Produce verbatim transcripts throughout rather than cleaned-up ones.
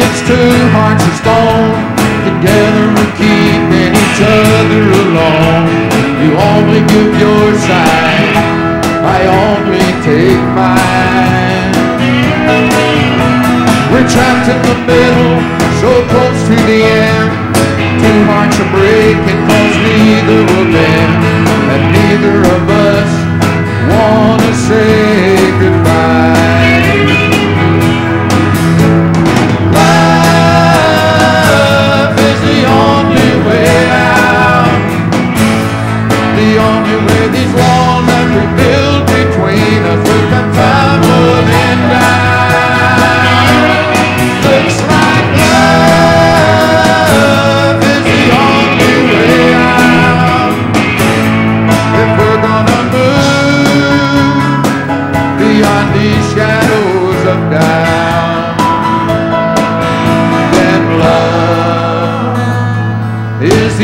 It's two hearts of stone, together we're keeping each other alone. You only give your side, I only take mine. We're trapped in the middle, so close to the end. Two hearts are breaking, cause neither will bend. And neither of us wanna say goodbye.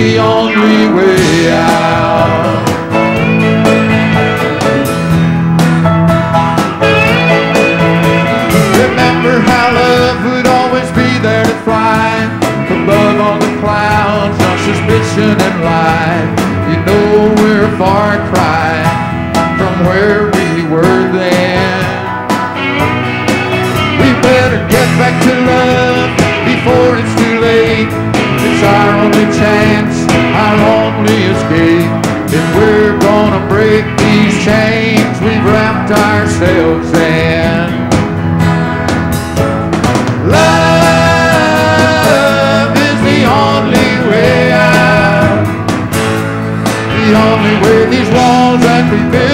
The only way out. Remember how love would always be there to thrive, above all the clouds, no suspicion and lie. You know we're a far cry from where we were then. We better get back to love before it's too late. It's our only chance, our only escape. If we're gonna break these chains we've wrapped ourselves in. Love is the only way out. The only way these walls that we build